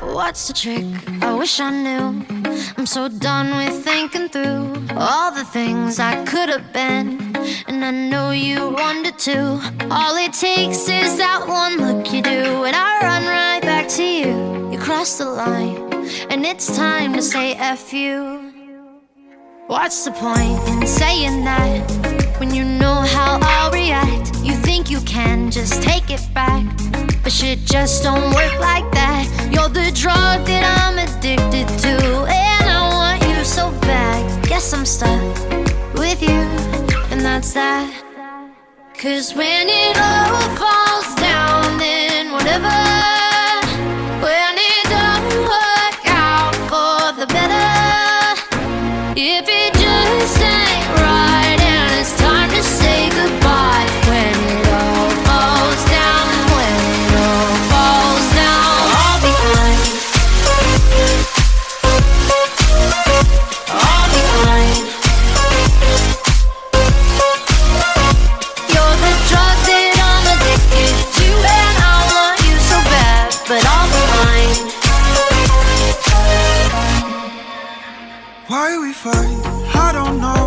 What's the trick? I wish I knew. I'm so done with thinking through all the things I could have been, and I know you wanted to. All it takes is that one look you do, and I run right back to you. You crossed the line, and it's time to say F you. What's the point in saying that when you know how I'll react? You think you can just take it back, but shit just don't work like that. You're the drug that I'm addicted to, and I want you so bad. Guess I'm stuck with you, and that's that. 'Cause when it all falls down, then whatever. When it don't work out for the better, if it just ain't right, and it's time to say goodbye. When it all falls down, when it all falls down, I'll be fine. I'll be fine. You're the drug that I'm addicted to, and I want you so bad, but I'll be fine. Why we fight? I don't know.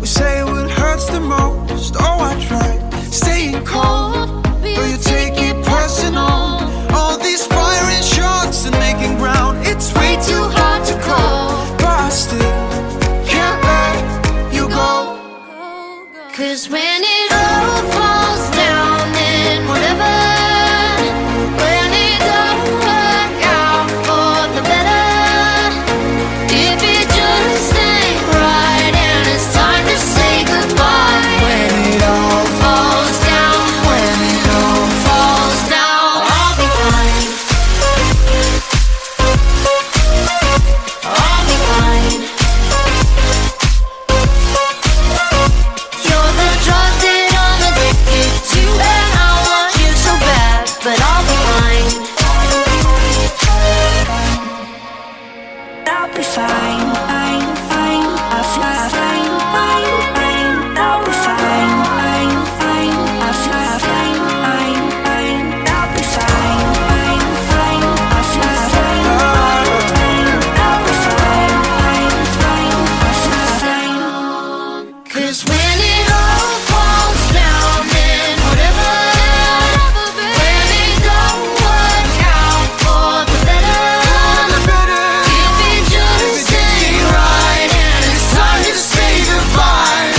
We say what hurts the most. Oh, I tried staying cold, but you take it personal. All these firing shots and making ground, it's way too hard to call. But I still can't let you go. 'Cause when it all falls down, then whatever. When it don't work out for the better, if it just ain't right, and it's time to say goodbye. When it all falls down, when it all falls down, I'll be fine. I'll be fine. You're the drug that I'm addicted to, and I want you so bad, but I'll be fine. I'll be fine. I'm fine. I fly fine. I'll be fine. I'm fine. I fly fine. I'll be fine. I'm fine. I fly fine. I'll be fine. I'm fine. I fly fine. 'Cause when it all falls down, then whatever. When it don't work out for the better, if it just ain't right, and it's time to say goodbye.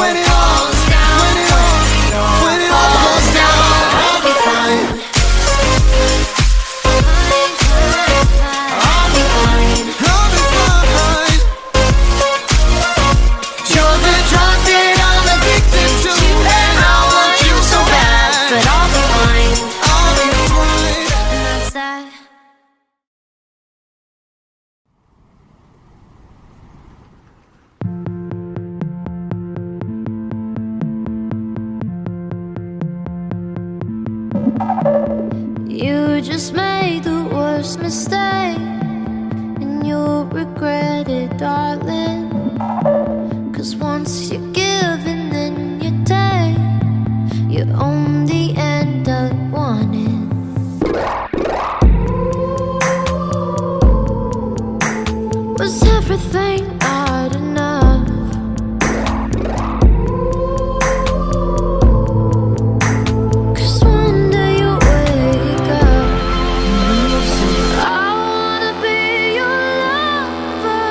When it all falls down, when it all falls down, I'll be fine. I'll be fine. I'll be fine. You're the drug that I'm addicted to, and I want you so bad, but I'll be fine. I'll be fine. And that's that. You just made the worst mistake, and you'll regret it, darling. 'Cause once you give and then you take, you only end up wanting. Was everything hard enough? Cause one day you wake up and you say, I wanna be your lover,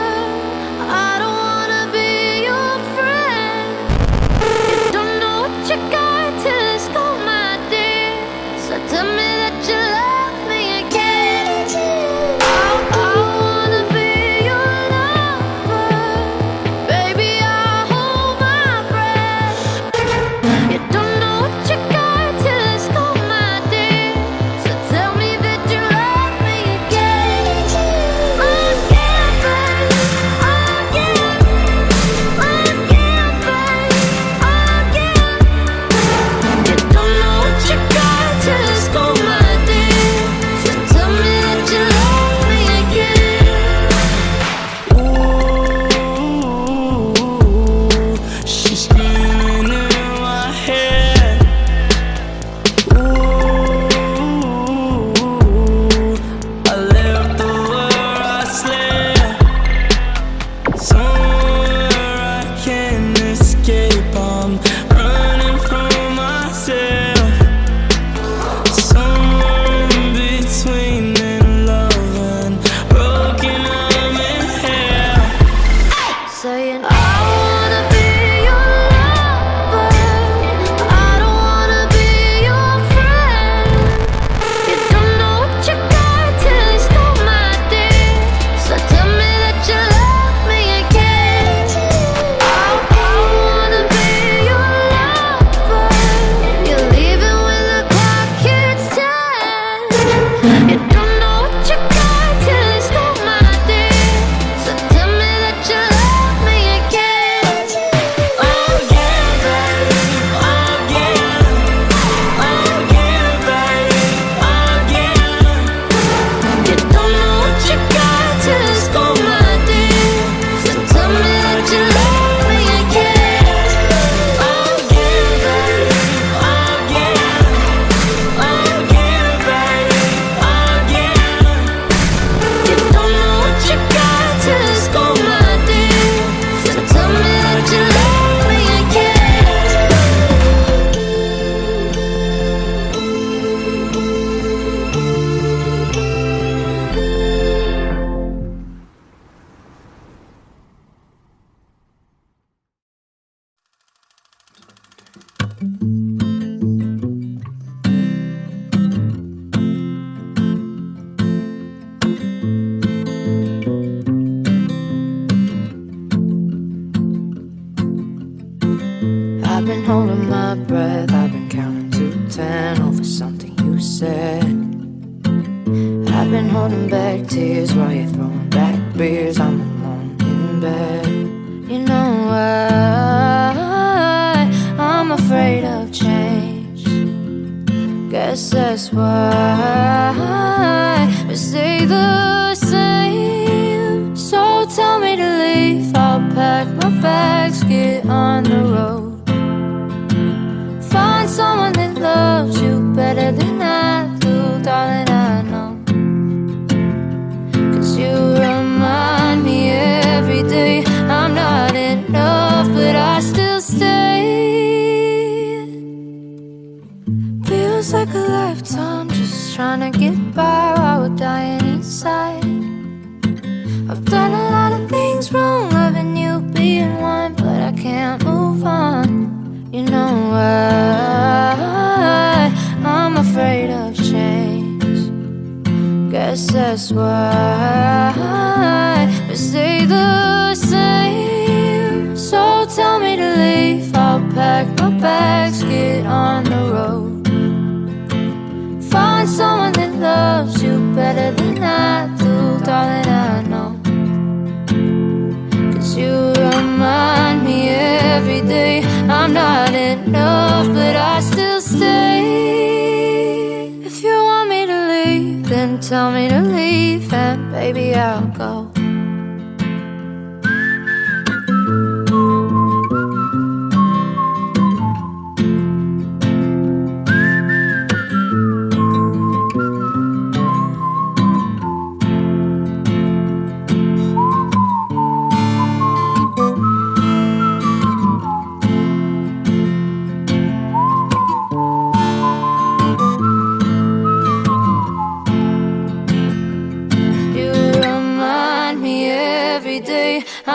something you said. I've been holding back tears while you're throwing back beers. I'm alone in bed. You know I'm afraid of change. Guess that's why we stay the same. So tell me to leave, I'll pack my bags, get on the road. Find someone that loves you better than I do, darling, I know. 'Cause you remind me every day I'm not enough, but I still stay. Feels like a lifetime just trying to get by while we're dying inside. I've done a lot of things wrong, loving you, being one, but I can't move on. You know I'm afraid of change. Guess that's why we stay the same. So tell me to leave, I'll pack my bags, get on the road. Find someone that loves you better than I do, darling, I know. 'Cause you remind me every day I'm not enough, but I still stay. If you want me to leave, then tell me to leave, and baby, I'll go.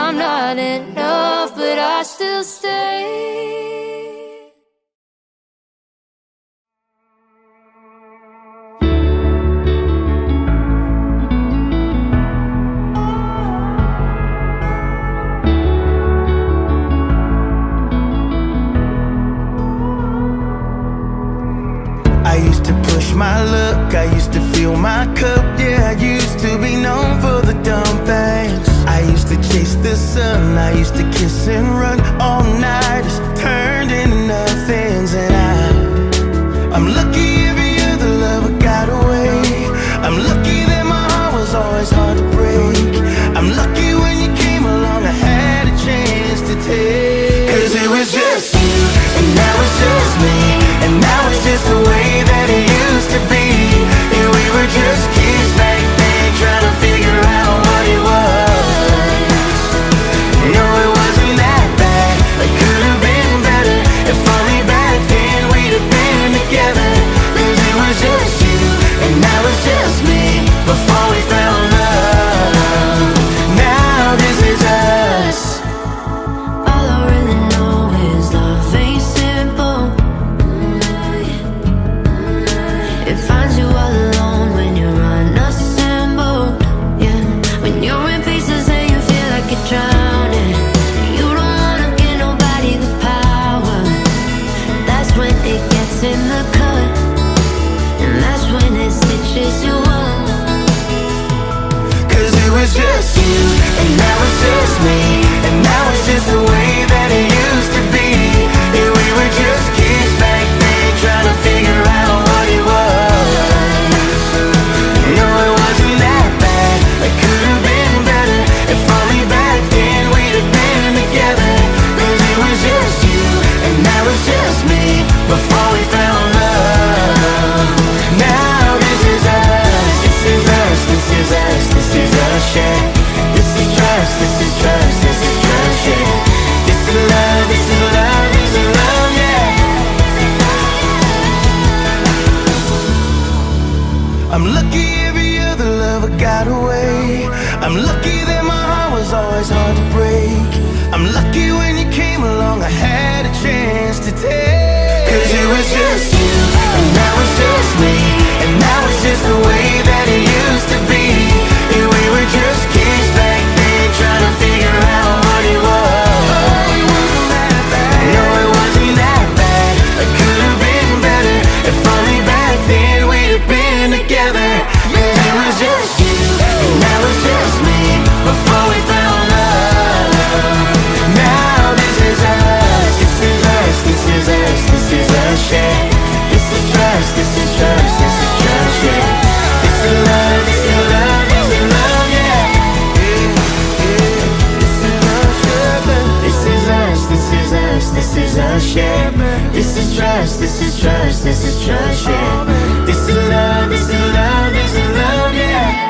I'm not enough, but I still stay. I used to push my luck, I used to fill my cup. Yeah, I used to be known for the dumb things. I used to chase the sun, I used to kiss and run all night. It's turned into nothings, and I'm lucky every other lover got away. I'm lucky that my heart was always hard to break. I'm lucky when you came along, I had a chance to take. 'Cause it was just you, and now it's just me, and now it's just the way that it used to be. And we were just kids back then, trying to figure out what it was. Before we found love, now this is us. All I really know is love ain't simple. It finds you all alone when you're unassembled. Yeah, when you're in pieces and you feel like you're drowning. You don't wanna give nobody the power. That's when it gets in the cut, and that's when it stitches you up. It was just you, and now it's just me, and now it's just the way that it used to be. And we were just kids back then, trying to figure out what it was. No, it wasn't that bad, it could have been better. If only back then we'd have been together. 'Cause it was just you, and now it's just me, before we found love. Now this is us, this is us, this is us, this is us. Yeah. This is trust, this is trust, this is trust, yeah. This is love, this is love, this is love, yeah. I'm lucky every other lover got away. I'm lucky that my heart was always hard to break. I'm lucky when you came along, I had a chance to take. 'Cause it was just you, and now it's just me, and now it's just the way that it used to be. We were just kids back then, trying to figure out what it was. No, it wasn't that bad, it could have been better. If only back yeah. This is love, this is love, this is love, yeah.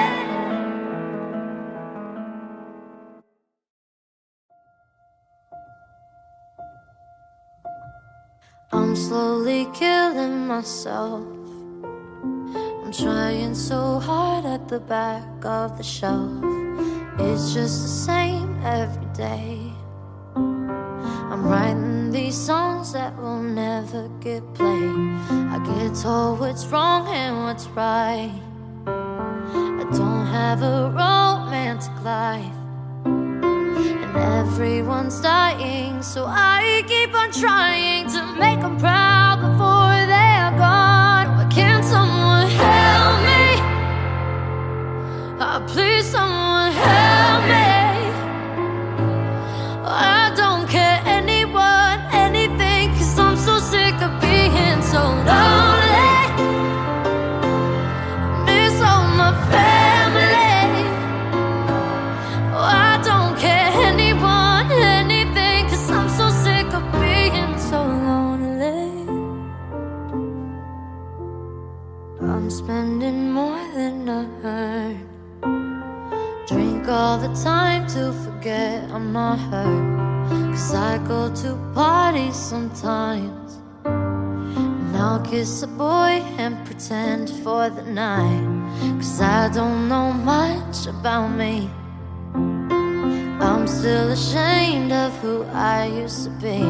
I'm slowly killing myself. I'm trying so hard at the back of the shelf. It's just the same every day. I'm writing these songs that will never get played. I get told what's wrong and what's right. I don't have a romantic life, and everyone's dying, so I keep on trying to make them proud before they are gone. Why can't someone help me? Oh, please, someone help me. I don't care anyone, anything, 'cause I'm so sick of being so lonely. I miss all my family. Oh, I don't care anyone, anything, 'cause I'm so sick of being so lonely. I'm spending more than I earn. Drink all the time to forget I'm not hurt. 'Cause I go to parties sometimes, and I'll kiss a boy and pretend for the night. 'Cause I don't know much about me. I'm still ashamed of who I used to be.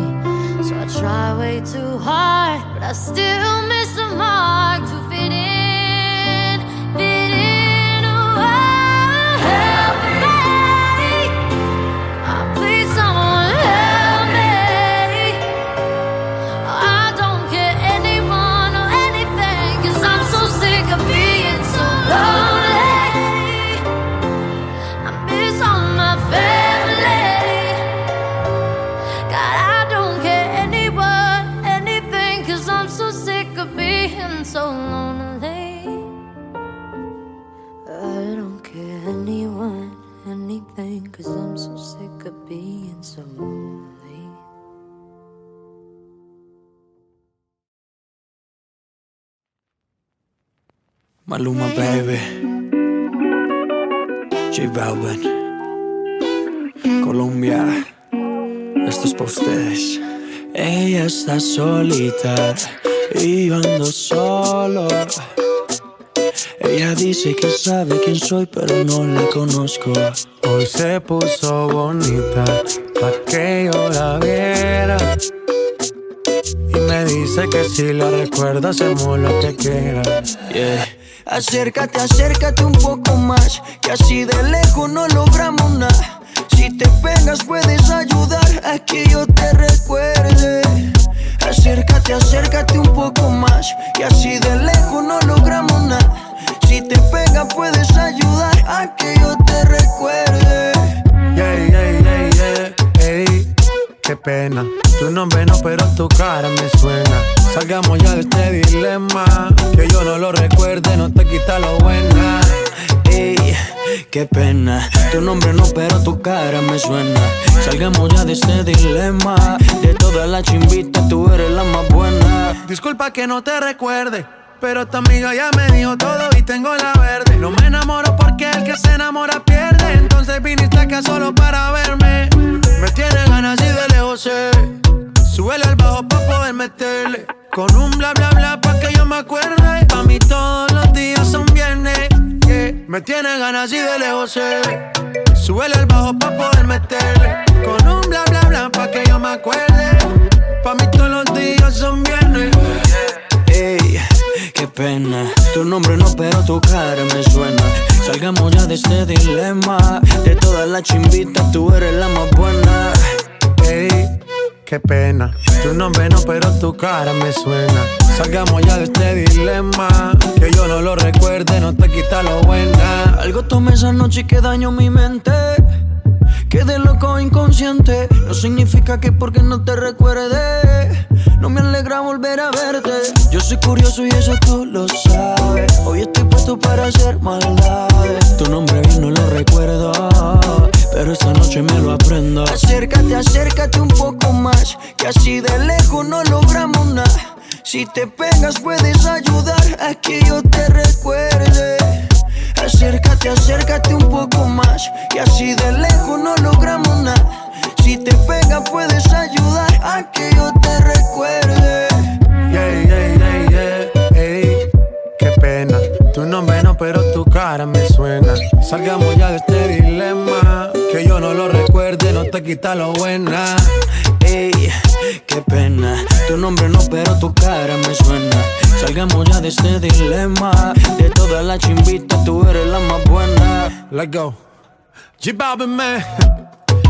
So I try way too hard, but I still miss the mark to fit in, fit in. Oh, help me. Oh, please, someone. Maluma, baby. J Balvin, Colombia. Esto es pa' ustedes. Ella está solita y yo ando solo. Ella dice que sabe quién soy, pero no la conozco. Hoy se puso bonita pa' que yo la viera. Y me dice que si la recuerda hacemos lo que quiera. Yeah. Acércate, acércate un poco más, que así de lejos no logramos nada. Si te pegas puedes ayudar a que yo te recuerde. Acércate, acércate un poco más, que así de lejos no logramos nada. Si te pegas puedes ayudar a que yo te recuerde. Yeah, yeah, yeah, yeah. Hey, qué pena, tu nombre no, pero tu cara me suena. Salgamos ya de este dilema, que yo no lo recuerde no te quita lo buena. Ey, qué pena, tu nombre no pero tu cara me suena. Salgamos ya de este dilema, de todas las chimbitas tú eres la más buena. Disculpa que no te recuerde, pero esta amiga ya me dijo todo y tengo la verde. No me enamoro porque el que se enamora pierde. Entonces viniste acá solo para verme. Me tiene ganas y de lejos sé. Súbele al bajo pa' poder meterle. Con un bla bla bla pa' que yo me acuerde. Pa' mí todos los días son viernes, yeah. Me tiene ganas y de lejos sé. Súbele al bajo pa' poder meterle. Con un bla bla bla pa' que yo me acuerde. Pa' mí todos los días son viernes, yeah. Ey, qué pena, tu nombre no pero tu cara me suena. Salgamos ya de este dilema, de todas las chimbitas tú eres la más buena. Ey, qué pena, tu nombre no pero tu cara me suena. Salgamos ya de este dilema, que yo no lo recuerde no te quita lo buena. Algo tomé esa noche que dañó mi mente. Quedé loco inconsciente. No significa que porque no te recuerde no me alegra volver a verte. Yo soy curioso y eso tú lo sabes. Hoy estoy puesto para hacer maldades. Tu nombre bien no lo recuerdo, pero esta noche me lo aprendo. Acércate, acércate un poco más, que así de lejos no logramos nada. Si te pegas puedes ayudar a que yo te recuerde. Acércate, acércate un poco más, que así de lejos no logramos nada. Si te pegas puedes ayudar a que yo te recuerde. Yeah, yeah, yeah, yeah, hey, qué pena. Tu nombre no, pero tu cara me suena. Salgamos ya de este dilema, que yo no lo recuerde no te quita lo buena. Ey, qué pena. Tu nombre no, pero tu cara me suena. Salgamos ya de este dilema. De todas las chimbitas, tú eres la más buena. Let's go. J Balvin, man.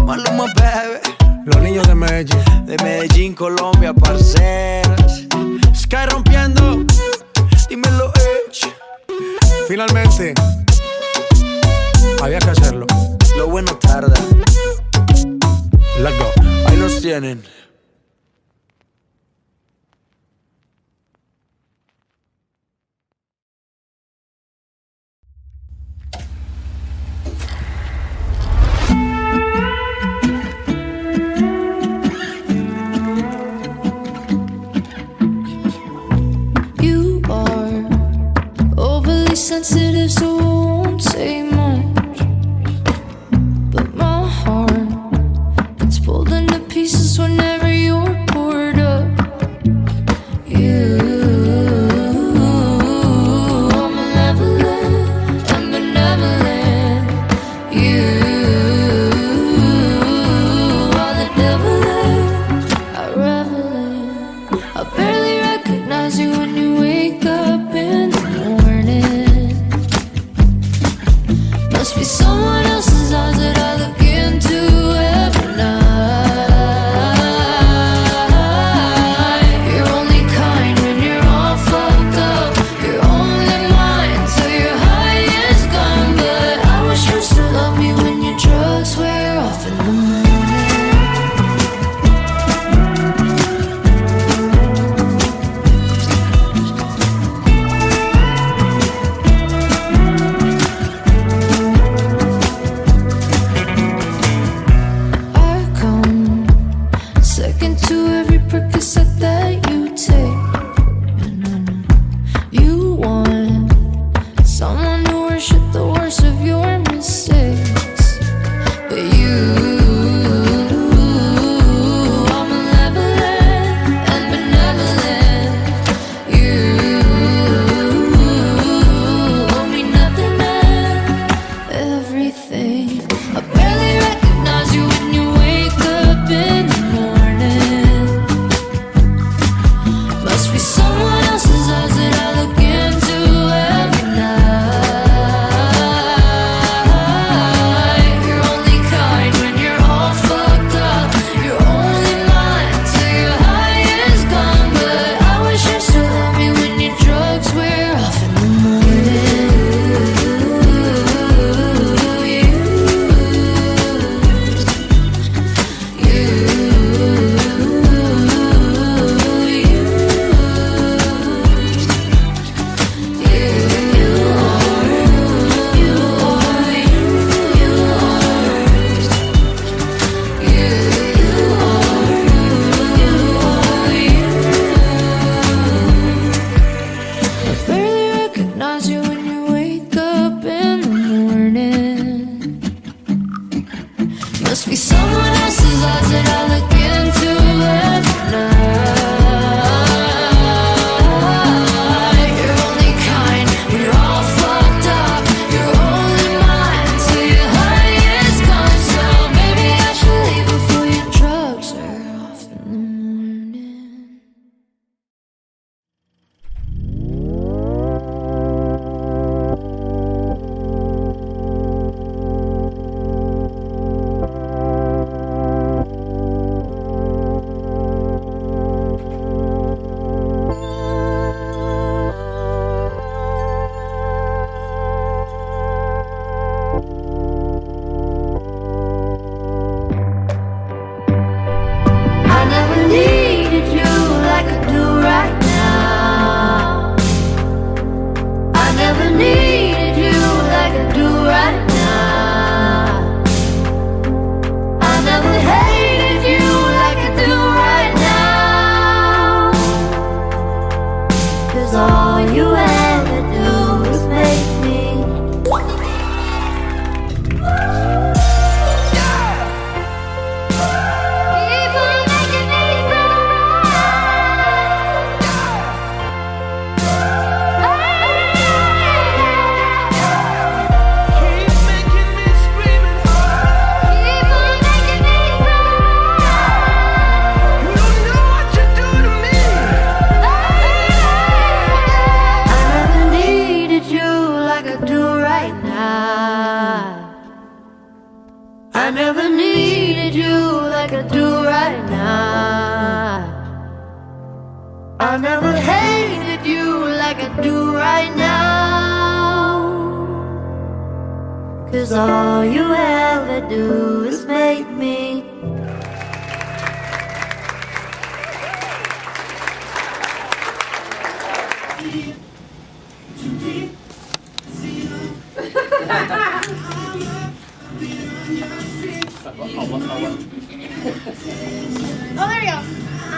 Maluma, baby. Los niños de Medellín. De Medellín, Colombia, parceras. Sky rompiendo. Dímelo, Edge. Finalmente. Había que hacerlo. Lo bueno tarda. Let's go. Ahí los tienen. Sensitive, so I won't say much, but my heart gets pulled into pieces whenever you're poured up. You, I'm malevolent and benevolent. You are the devil I revel in. I barely recognize you when you wake up in the morning. I never hated you like I do right now, 'cause all you ever do is make me. Oh, there we go.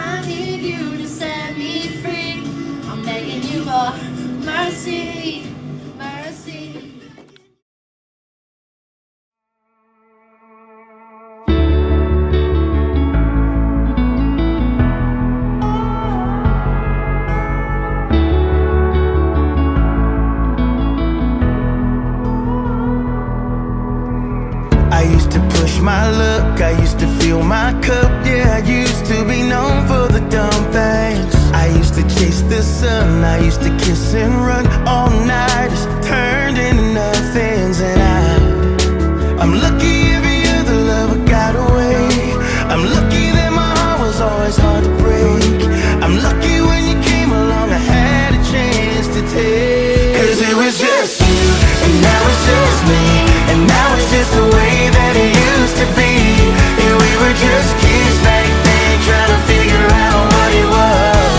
I need you to set me free. I'm begging you for mercy, mercy. I used to push my luck, I used to fill my cup. Yeah, I used to be known for the dumb things. I used to chase the sun, I used to kiss and run all night. It's turned into nothings, and I'm lucky every other lover got away. I'm lucky that my heart was always hard to break. I'm lucky when you came along, I had a chance to take. 'Cause it was just you, and now it's just me, and now it's just the way that it used to be. And we were just kids back then, trying to figure out what it was.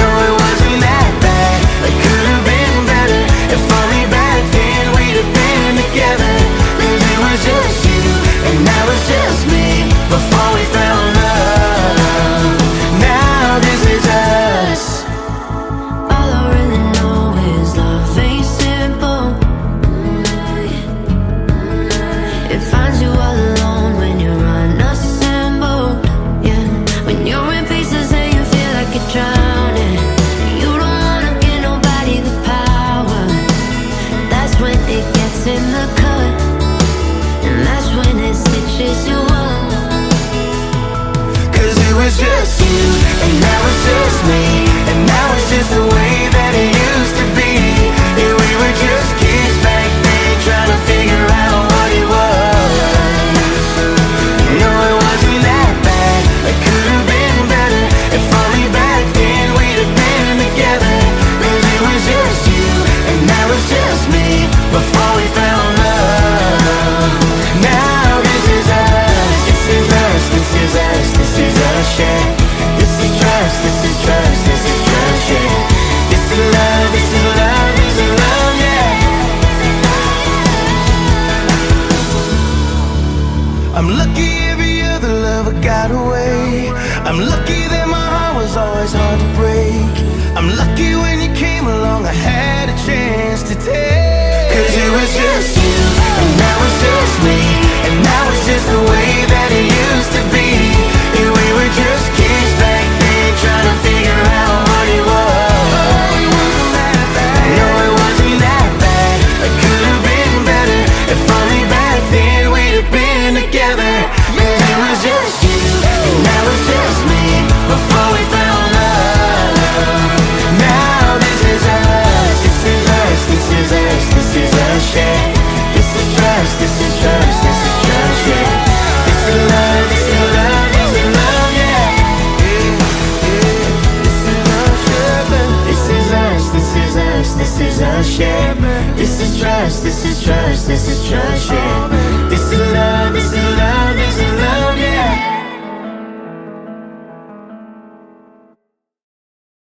No, it wasn't that bad, it could have been better. If only back then we'd have been together. 'Cause it was just you, and now it's just me, before we found love. Now this is us. All I really know is love ain't simple. It finds you all alone when you're unassembled. Yeah, when you're in pieces and you feel like you're drowning. You don't wanna give nobody the power. That's when it gets in the cut, and that's when it stitches you up. 'Cause it was just you, and now it's just me, and now it's just the way that it used to be. And we were just kids back then, trying to figure out what it was. No, it wasn't that bad, it could have been better. If only back then we'd have been together. 'Cause it was just you, and now it's just me, before we found love. Now this is us, this is us, this is us, this is us, yeah. This is trust, this is trust, this is trust, yeah. This is love, this is love, this is love, yeah. I'm lucky every other lover got away. I'm lucky that my heart was always hard to break. I'm lucky when you came along, I had a chance to take. 'Cause it was just you, and now it's just me, and now it's just the way that it used to be. And we were just kids back then, trying to figure out what it was. No, it wasn't that bad, it could have been better. If only back then we'd have been together. And it was just you, and now it's just me, before we found love. Now this is us, this is us, this is us, this is us, yeah. This is trust, this is trust, this is trust, yeah. This is love, this is love, this is love, yeah. This is us, this is us, this is us, yeah.